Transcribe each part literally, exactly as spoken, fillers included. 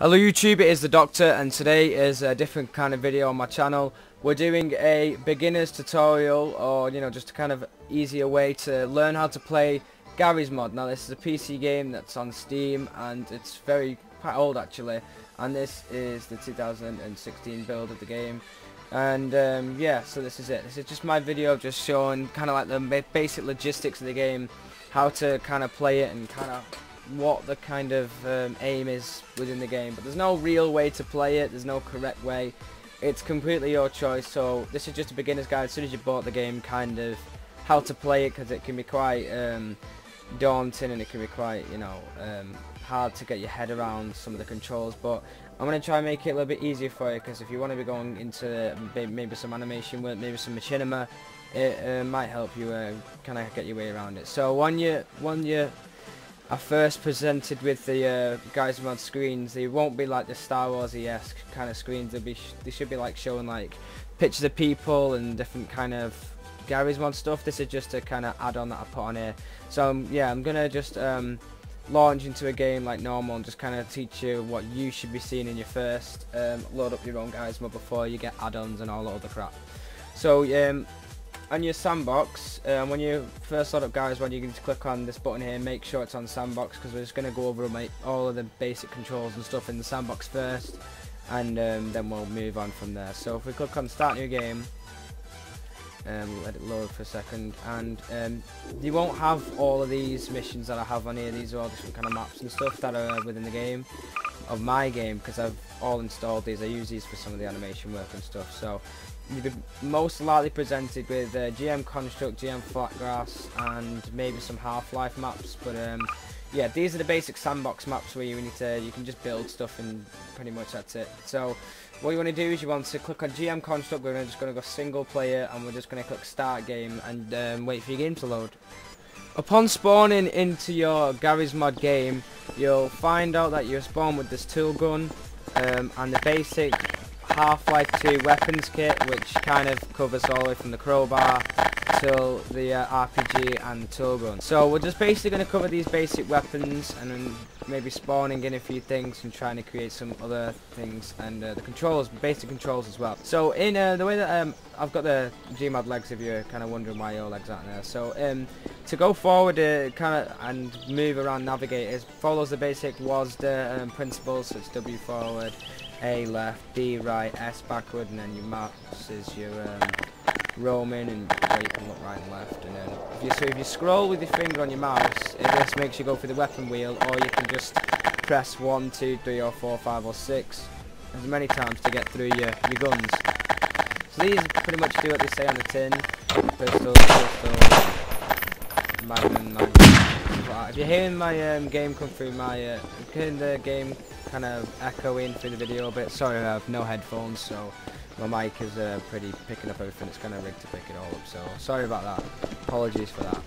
Hello YouTube, it is the Doctor and today is a different kind of video on my channel. We're doing a beginner's tutorial, or you know, just a kind of easier way to learn how to play Garry's Mod. Now this is a P C game that's on Steam and it's very quite old actually, and this is the two thousand sixteen build of the game. And um, yeah, so this is it. This is just my video just showing kind of like the basic logistics of the game, how to kind of play it and kind of what the kind of um, aim is within the game. But there's no real way to play it, there's no correct way, it's completely your choice. So this is just a beginner's guide as soon as you bought the game, kind of how to play it, because it can be quite um, daunting and it can be quite, you know, um, hard to get your head around some of the controls. But I'm going to try and make it a little bit easier for you, because if you want to be going into maybe some animation work, maybe some machinima, it uh, might help you uh, kind of get your way around it. So when you, when you are first presented with the uh, Garry's Mod screens, they won't be like the Star Wars-esque kind of screens. They'll be sh they should be like showing like pictures of people and different kind of Garry's Mod stuff. This is just a kind of add-on that I put on here. So um, yeah, I'm gonna just um, launch into a game like normal and just kind of teach you what you should be seeing in your first. Um, load up your own Garry's Mod before you get add-ons and all that other crap. So um, on your sandbox, um, when you first load up Garry's Mod, you can just click on this button here and make sure it's on sandbox, because we're just going to go over all of the basic controls and stuff in the sandbox first, and um, then we'll move on from there. So if we click on start new game, um, we'll let it load for a second, and um, you won't have all of these missions that I have on here. These are all different kind of maps and stuff that are within the game, of my game, because I've all installed these. I use these for some of the animation work and stuff. So you'll be most likely presented with uh, G M Construct, G M Flatgrass, and maybe some Half-Life maps. But um, yeah, these are the basic sandbox maps where you need to, you can just build stuff and pretty much that's it. So what you want to do is you want to click on G M Construct. We're just going to go single player, and we're just going to click Start Game and um, wait for your game to load. Upon spawning into your Garry's Mod game, you'll find out that you're spawned with this tool gun um, and the basic Half-Life two weapons kit, which kind of covers all the way from the crowbar till the uh, R P G and tool gun. So we're just basically going to cover these basic weapons and then maybe spawning in a few things and trying to create some other things, and uh, the controls, basic controls as well. So in uh, the way that um, I've got the G M Mod legs, if you're kind of wondering why your legs aren't there. So um, to go forward uh, kind of and move around, navigate, is follows the basic W A S D um, principles. So it's W forward, A left, D right, S backward, and then your maps is your um, roaming, and where you can look right and left. And then if you, so if you scroll with your finger on your mouse, it just makes you go for the weapon wheel, or you can just press one, two, three, or four, five, or six as many times to get through your, your guns. So these pretty much do what they say on the tin: pistol, pistol, magnum, magnum. Right, if you're hearing my um, game come through my, uh, hearing the game kind of echoing through the video a bit, sorry, I have no headphones, so my mic is uh, pretty picking up everything. It's kind of rigged to pick it all up, so sorry about that, apologies for that.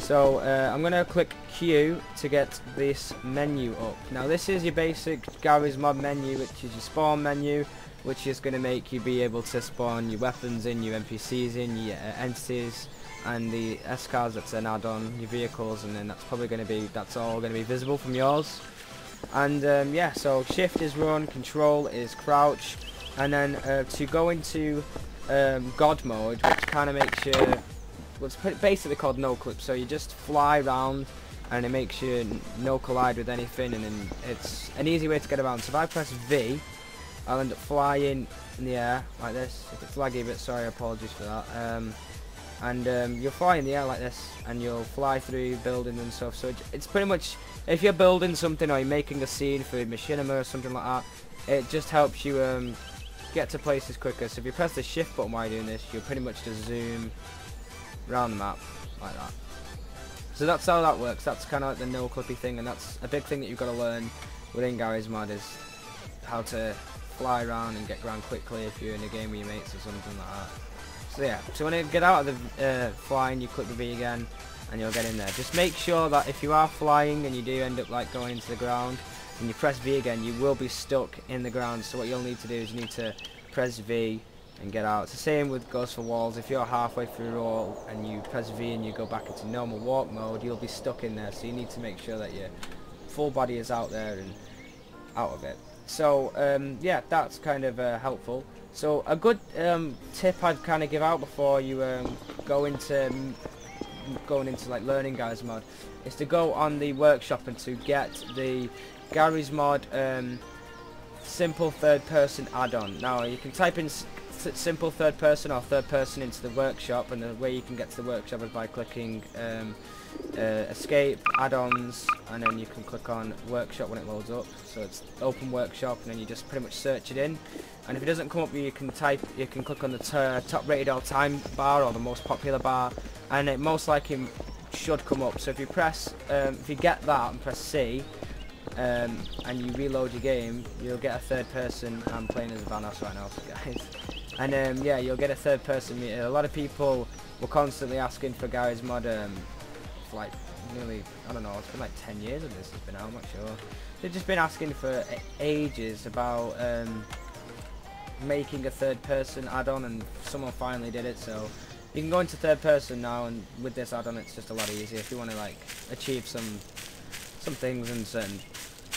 So uh, I'm going to click Q to get this menu up. Now this is your basic Garry's Mod menu, which is your spawn menu, which is going to make you be able to spawn your weapons in, your N P Cs in, your uh, entities, and the S cars, that's an add-on, your vehicles, and then that's probably going to be, that's all going to be visible from yours. And um, yeah, so shift is run, control is crouch, and then uh, to go into um, God mode, which kind of makes you, well, it's basically called no clip. So you just fly around and it makes you no collide with anything, and then it's an easy way to get around. So if I press V, I'll end up flying in the air like this. If it's laggy a bit, sorry, apologies for that. Um, and um, you'll fly in the air like this, and you'll fly through buildings and stuff. So it's pretty much, if you're building something or you're making a scene for machinima or something like that, it just helps you um, get to places quicker. So if you press the shift button while you're doing this, you'll pretty much just zoom round the map like that. So that's how that works. That's kind of like the no clippy thing, and that's a big thing that you've got to learn within Garry's Mod, is how to fly around and get around quickly if you're in a game with your mates or something like that. So yeah, so when you get out of the uh, flying, you click the V again and you'll get in there. Just make sure that if you are flying and you do end up like going into the ground and you press V again, you will be stuck in the ground. So what you'll need to do is you need to press V and get out. It's the same with goes for walls. If you're halfway through a wall and you press V and you go back into normal walk mode, you'll be stuck in there. So you need to make sure that your full body is out there and out of it. So um, yeah, that's kind of uh, helpful. So a good um, tip I'd kind of give out before you um, go into going into like learning Garry's Mod is to go on the workshop and to get the Garry's Mod um, simple third-person add-on. Now you can type in s simple third-person or third-person into the workshop, and the way you can get to the workshop is by clicking um, uh, escape add-ons, and then you can click on workshop when it loads up. So it's open workshop, and then you just pretty much search it in. And if it doesn't come up, you can type, you can click on the top rated all time bar or the most popular bar, and it most likely should come up. So if you press, um, if you get that and press C, um, and you reload your game, you'll get a third person. I'm playing as Vanos right now, guys. And um, yeah, you'll get a third person meter. A lot of people were constantly asking for Garry's Mod um, for like nearly, I don't know, it's been like ten years of this has been out, I'm not sure. They've just been asking for ages about um, making a third person add-on, and someone finally did it. So you can go into third person now, and with this add-on it's just a lot easier if you want to like achieve some some things and certain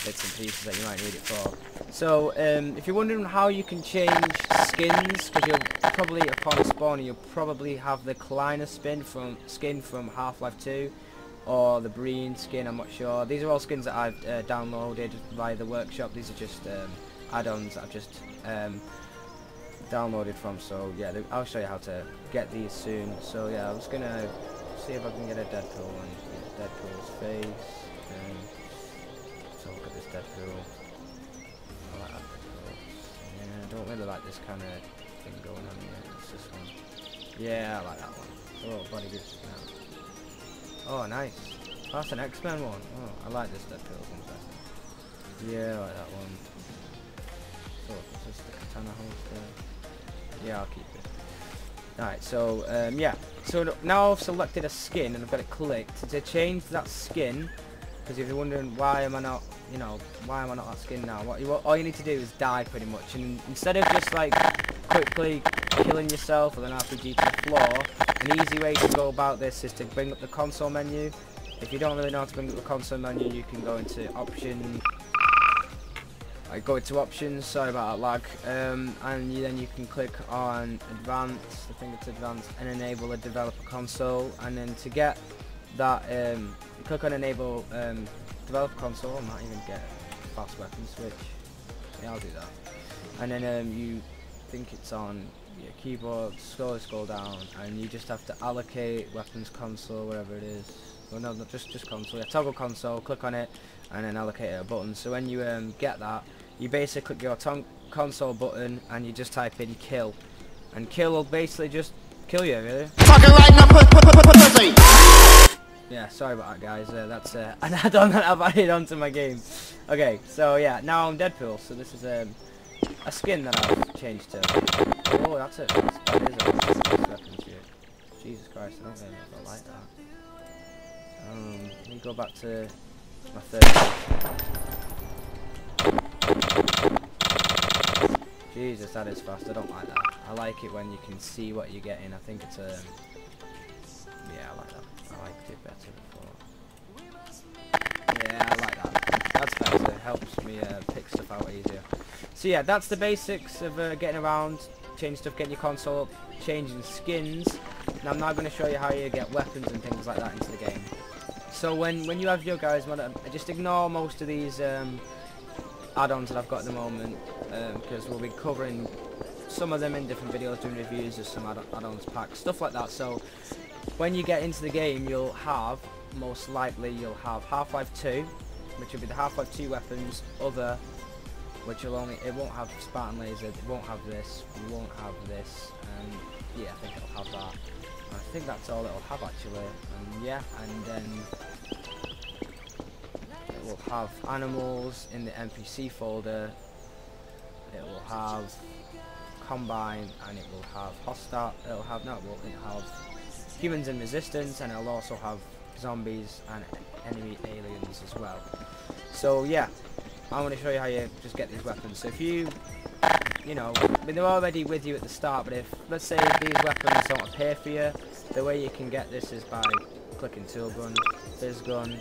bits and pieces that you might need it for. So um, if you're wondering how you can change skins, because you'll probably upon spawn you'll probably have the Kleiner spin from skin from Half-Life two or the Breen skin, I'm not sure. These are all skins that I've uh, downloaded via the workshop. These are just um, add-ons that I've just um, downloaded from. So yeah, I'll show you how to get these soon. So yeah, I was gonna see if I can get a Deadpool and Deadpool's face. Um, let's look at this Deadpool. I like that Deadpool. Yeah, I don't really like this kind of thing going on here. It's this one. Yeah, I like that one. Oh, body boots now. Oh, nice. That's an X-Men one. Oh, I like this Deadpool one better. Yeah, I like that one. Oh, is this the katana holster? Yeah, I'll keep it. Alright, so um, yeah, so now I've selected a skin and I've got it clicked to change that skin. Because if you're wondering why am I not, you know, why am I not that skin now? What, you, what all you need to do is die pretty much, and instead of just like quickly killing yourself with an R P G to the floor, an easy way to go about this is to bring up the console menu. If you don't really know how to bring up the console menu, you can go into options. I go to options, sorry about that lag, um, and you, then you can click on advanced, I think it's advanced, and enable a developer console. And then to get that, um, you click on enable um, developer console. I might even get fast weapon switch, yeah, I'll do that. And then um, you think it's on your keyboard, scroll scroll down, and you just have to allocate weapons console, wherever it is. Well, no, not just just console. Yeah, toggle console. Click on it, and then allocate it a button. So when you um, get that, you basically click your ton console button, and you just type in kill, and kill will basically just kill you, really. Fucking right now, pussy. Yeah, sorry about that, guys. Uh, that's uh, an add-on that I've added onto my game. Okay, so yeah, now I'm Deadpool. So this is um, a skin that I've changed to. Oh, that's it. That's, that is a, that's a weapon to it. Jesus Christ, I don't really know if I like that. Um, let me go back to my third. Jesus, that is fast. I don't like that. I like it when you can see what you're getting. I think it's a... Um, yeah, I like that. I liked it better before. Yeah, I like that. That's better. It helps me uh, pick stuff out easier. So yeah, that's the basics of uh, getting around, changing stuff, getting your console up, changing skins. And I'm now going to show you how you get weapons and things like that into the game. So when, when you have your Garry's Mod, just ignore most of these um, add-ons that I've got at the moment, because um, we'll be covering some of them in different videos, doing reviews of some add-ons packs, stuff like that. So when you get into the game, you'll have, most likely, you'll have Half-Life two, which will be the Half-Life two weapons, other, which will only, it won't have Spartan Laser, it won't have this, it won't have this, and yeah, I think it'll have that. I think that's all it'll have actually, and um, yeah, and then it will have animals in the N P C folder, it will have Combine, and it will have hostile, it'll have, no, it will have humans in resistance, and it'll also have zombies and enemy aliens as well. So yeah, I'm going to show you how you just get these weapons. So if you You know, I mean, they're already with you at the start, but if, let's say, these weapons don't appear for you, the way you can get this is by clicking tool gun, fizz gun,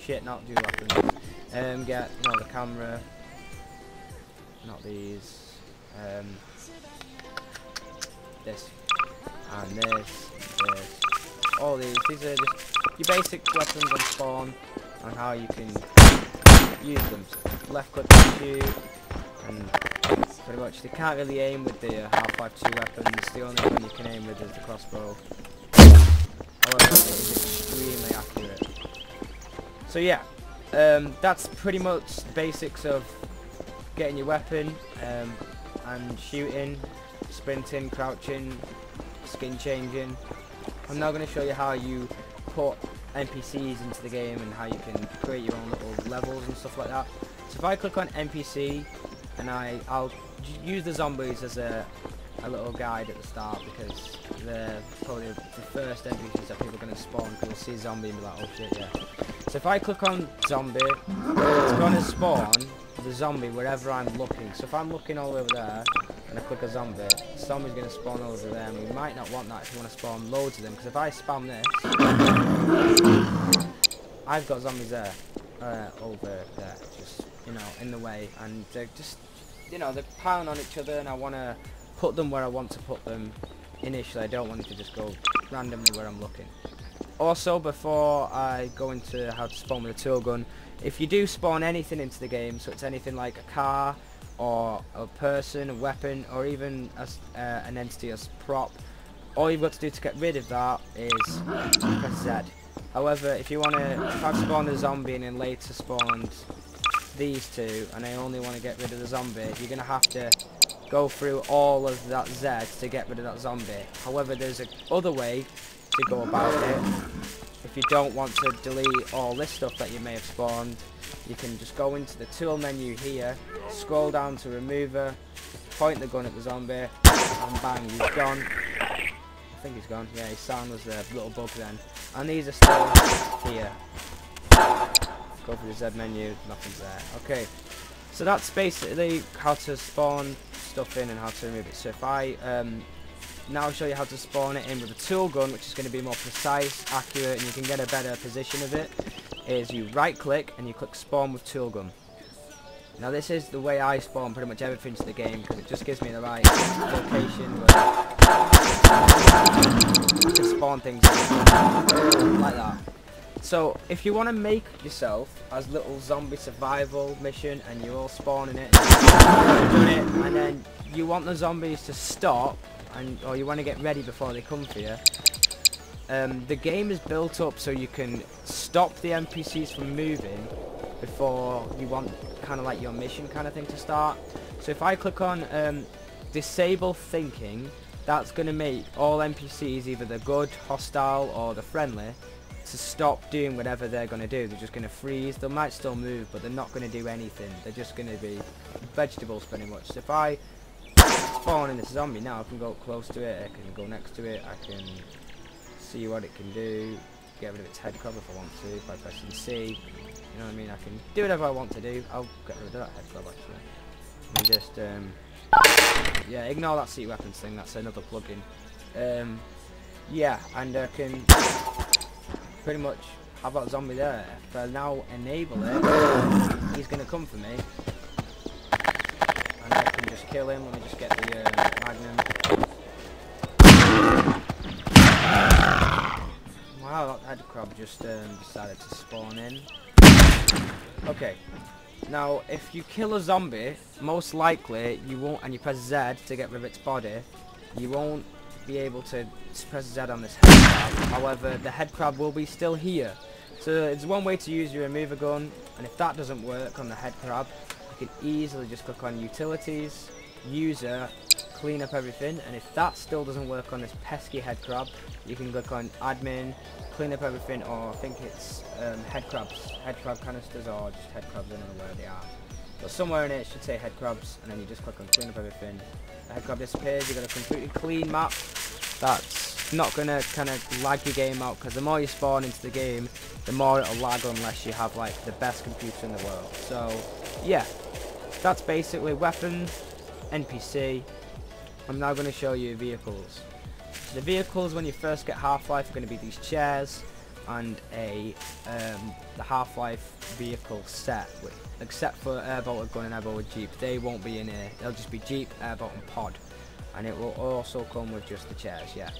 shit, not do weapons, Um, get, you know, the camera. Not these. Um, this. And this. This. All these. These are just your basic weapons on spawn and how you can use them. So left click to shoot. And pretty much, they can't really aim with the uh, Half-Life two weapons. The only one you can aim with is the crossbow. However, it is extremely accurate. So yeah, um, that's pretty much the basics of getting your weapon um, and shooting, sprinting, crouching, skin changing. I'm now going to show you how you put N P Cs into the game and how you can create your own little levels and stuff like that. So if I click on N P C, and I, I'll use the zombies as a, a little guide at the start, because they're probably the first N P Cs that people are going to spawn, because you'll see a zombie and be like, oh shit, yeah. So if I click on zombie, it's going to spawn the zombie wherever I'm looking. So if I'm looking all over there, and I click a zombie, the zombie's going to spawn over there, and we might not want that if you want to spawn loads of them, because if I spam this, I've got zombies there, uh, over there, just, you know, in the way, and they're just, you know, they're piling on each other, and I want to put them where I want to put them initially. I don't want it to just go randomly where I'm looking. Also, before I go into how to spawn with a tool gun, if you do spawn anything into the game, so it's anything like a car, or a person, a weapon, or even as uh, an entity as prop, all you've got to do to get rid of that is press Z. However, if you want to, if I've spawned a zombie and then later spawned these two, and I only want to get rid of the zombie, you're going to have to go through all of that Z to get rid of that zombie. However, there's a other way to go about it. If you don't want to delete all this stuff that you may have spawned, you can just go into the tool menu here, scroll down to remover, point the gun at the zombie, and bang, he's gone. I think he's gone. Yeah, his sound was a little bug then. And these are still here. Go for the Z menu, nothing's there. Okay, so that's basically how to spawn stuff in and how to remove it. So if I um, now show you how to spawn it in with a tool gun, which is going to be more precise, accurate, and you can get a better position of it, is you right click and you click spawn with tool gun. Now this is the way I spawn pretty much everything to the game, because it just gives me the right location where to spawn things like that. So if you want to make yourself as little zombie survival mission and you're all spawning it, and then you want the zombies to stop, and or you want to get ready before they come for you, um, the game is built up so you can stop the N P Cs from moving before you want kind of like your mission kind of thing to start. So if I click on um, disable thinking, that's going to make all N P Cs, either the good, hostile, or the friendly, to stop doing whatever they're going to do. They're just going to freeze. They might still move, but they're not going to do anything. They're just going to be vegetables pretty much. So if I spawn in this zombie now, I can go close to it, I can go next to it, I can see what it can do, get rid of its head cover if I want to by pressing C. You know what I mean? I can do whatever I want to do. I'll get rid of that head cover actually. Let me just um yeah, ignore that C weapons thing, that's another plugin. Um yeah, and I can pretty much have that zombie there. If I now enable it, he's going to come for me, and I can just kill him. Let me just get the uh, magnum. Wow, that head crab just um, decided to spawn in. Okay, now if you kill a zombie, most likely you won't, and you press Z to get rid of its body, you won't be able to press Z on this head crab. However, the head crab will be still here. So it's one way to use your remover gun, and if that doesn't work on the head crab, you can easily just click on utilities, user, clean up everything, and if that still doesn't work on this pesky head crab, you can click on admin, clean up everything, or I think it's um, head crabs, head crab canisters, or just head crabs, I don't know where they are. But somewhere in it, it should say head crabs, and then you just click on clean up everything. The head crab disappears, you've got a completely clean map that's not going to kind of lag your game out, because the more you spawn into the game, the more it'll lag unless you have like the best computer in the world. So yeah, that's basically weapons, N P C. I'm now going to show you vehicles. So the vehicles when you first get Half-Life are going to be these chairs. and a um, the Half-Life vehicle set, which, except for airbolt, a gun, and airbolt, a jeep, they won't be in here. They'll just be jeep, airbolt, and pod, and it will also come with just the chairs. Yeah.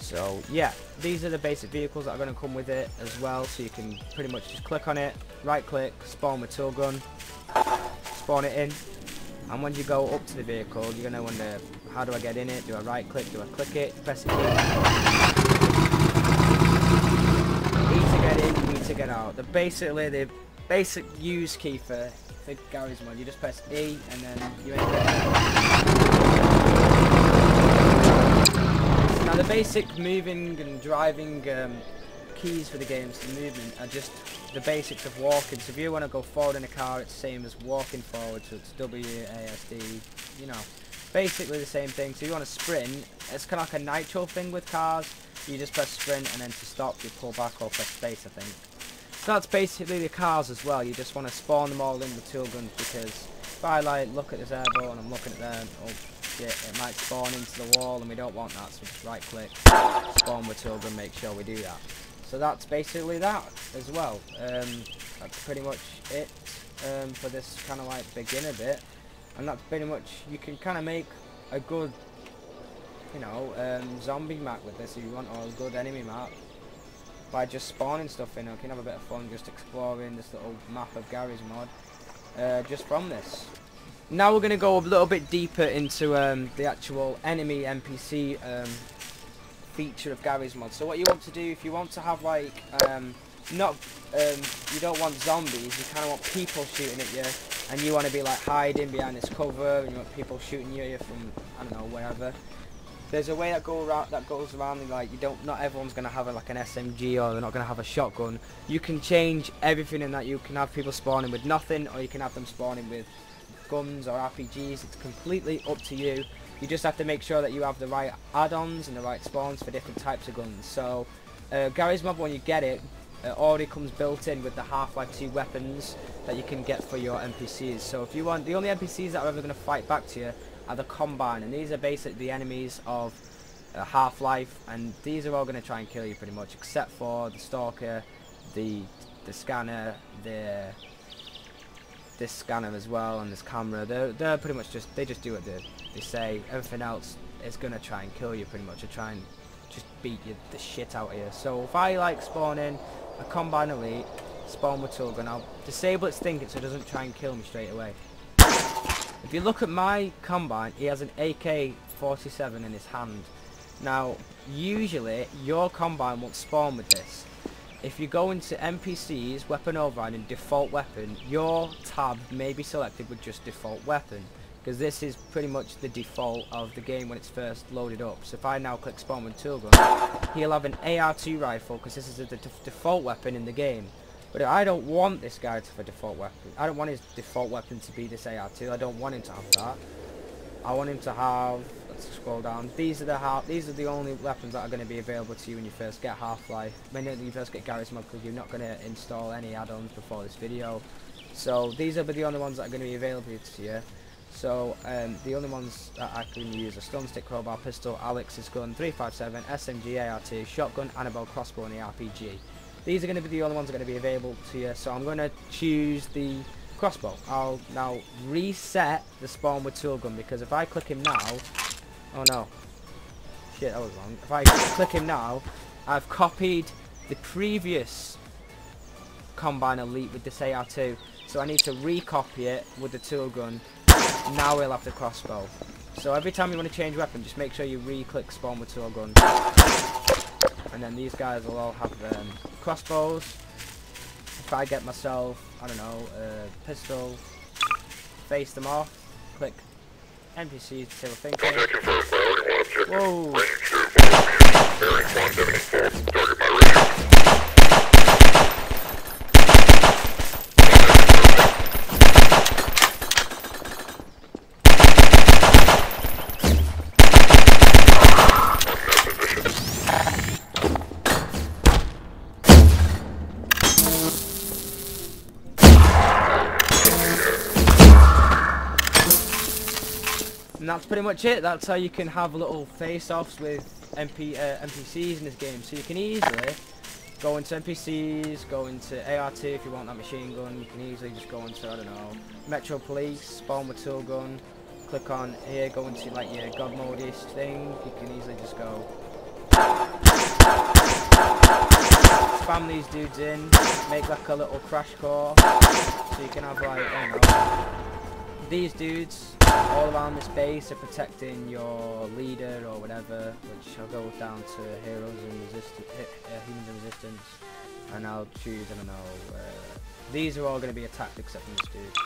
So yeah, these are the basic vehicles that are going to come with it as well. So you can pretty much just click on it, right click, spawn with tool gun, spawn it in, and when you go up to the vehicle, you're going to wonder, how do I get in it? Do I right click? Do I click it? Press it in. To get out, the basically the basic use key for the Garry's Mod, you just press E and then you enter it. Now the basic moving and driving um, keys for the games, the movement, are just the basics of walking. So if you want to go forward in a car, it's the same as walking forward, so it's W A S D, you know, basically the same thing. So you want to sprint, it's kind of like a nitro thing with cars, you just press sprint, and then to stop you pull back or press space, I think. So that's basically the cars as well. You just want to spawn them all in with tool guns, because if I like look at this airboat and I'm looking at them, oh shit, it might spawn into the wall and we don't want that, so just right click, spawn with tool gun, make sure we do that. So that's basically that as well. Um, that's pretty much it um, for this kind of like beginner bit, and that's pretty much, you can kind of make a good, you know, um, zombie map with this if you want, or a good enemy map, by just spawning stuff in. I can have a bit of fun just exploring this little map of Garry's Mod uh, just from this. Now we're going to go a little bit deeper into um, the actual enemy N P C um, feature of Garry's Mod. So what you want to do, if you want to have like, um, not, um, you don't want zombies, you kind of want people shooting at you, and you want to be like hiding behind this cover, and you want people shooting you from, I don't know, wherever. There's a way that go around, that goes around, like you don't. Not everyone's gonna have a, like an S M G, or they're not gonna have a shotgun. You can change everything in that. You can have people spawning with nothing, or you can have them spawning with guns or R P Gs. It's completely up to you. You just have to make sure that you have the right add-ons and the right spawns for different types of guns. So, uh, Garry's Mod, when you get it, it already comes built in with the Half-Life two weapons that you can get for your N P Cs. So if you want, the only N P Cs that are ever gonna fight back to you are the Combine, and these are basically the enemies of uh, Half-Life, and these are all going to try and kill you pretty much, except for the Stalker, the the scanner, the this scanner as well, and this camera. They're they're pretty much just, they just do what they they say. Everything else is going to try and kill you pretty much, or try and just beat you the shit out of you. So if I like spawn in a Combine Elite, spawn with tool gun, I'll disable its thinking so it doesn't try and kill me straight away. If you look at my Combine, he has an A K forty-seven in his hand. Now, usually your Combine won't spawn with this. If you go into N P Cs, weapon override, and default weapon, your tab may be selected with just default weapon, because this is pretty much the default of the game when it's first loaded up. So if I now click spawn with tool gun, he'll have an A R two rifle, because this is the default weapon in the game. But I don't want this guy to have a default weapon. I don't want his default weapon to be this A R two. I don't want him to have that. I want him to have, let's scroll down, these are the half, these are the only weapons that are going to be available to you when you first get Half-Life, when you first get Garry's Mod, because you're not going to install any add-ons before this video. So these are the only ones that are going to be available to you. So um, the only ones that I can use are stun stick, crowbar, pistol, Alex's gun, three five seven, S M G, A R two, shotgun, Annabelle, crossbow, and the R P G. These are going to be the only ones that are going to be available to you, so I'm going to choose the crossbow. I'll now reset the spawn with tool gun, because if I click him now, oh no, shit, that was wrong. If I click him now, I've copied the previous Combine Elite with this A R two, so I need to recopy it with the tool gun. Now we'll have the crossbow. So every time you want to change weapon, just make sure you re-click spawn with tool gun. And then these guys will all have um, crossbows. If I get myself, I don't know, a pistol, face them off, click N P C to tell things. Whoa! That's pretty much it. That's how you can have little face-offs with N P uh, N P Cs in this game. So you can easily Go into N P Cs, go into A R two if you want that machine gun. You can easily just go into, I don't know, Metro Police, spawn with tool gun, click on here, go into like your god mode-ish thing. You can easily just go spam these dudes in, make like a little crash core, so you can have like, I don't know, these dudes all around this base are protecting your leader or whatever, which I'll go down to heroes and resistance, uh, humans and resistance, and I'll choose, I don't know, uh, these are all going to be attacked except for this dude,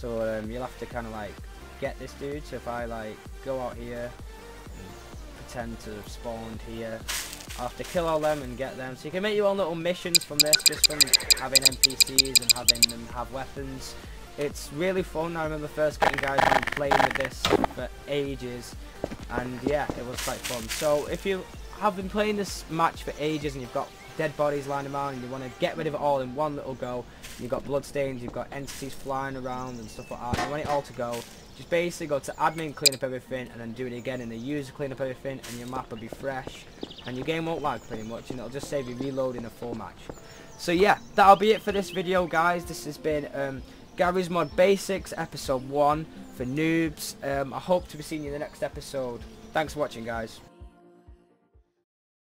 so um, you'll have to kind of like get this dude. So if I like go out here and pretend to have spawned here, I'll have to kill all them and get them. So you can make your own little missions from this, just from having N P Cs and having them have weapons. It's really fun. I remember first getting guys and playing with this for ages, and yeah, it was quite fun. So if you have been playing this match for ages and you've got dead bodies lying around and you want to get rid of it all in one little go, you've got bloodstains, you've got entities flying around and stuff like that, you want it all to go, just basically go to admin, clean up everything, and then do it again in the user, clean up everything, and your map will be fresh and your game won't lag pretty much, and it'll just save you reloading a full match. So yeah, that'll be it for this video, guys. This has been um Garry's Mod Basics episode one for noobs. um I hope to be seeing you in the next episode. Thanks for watching, guys.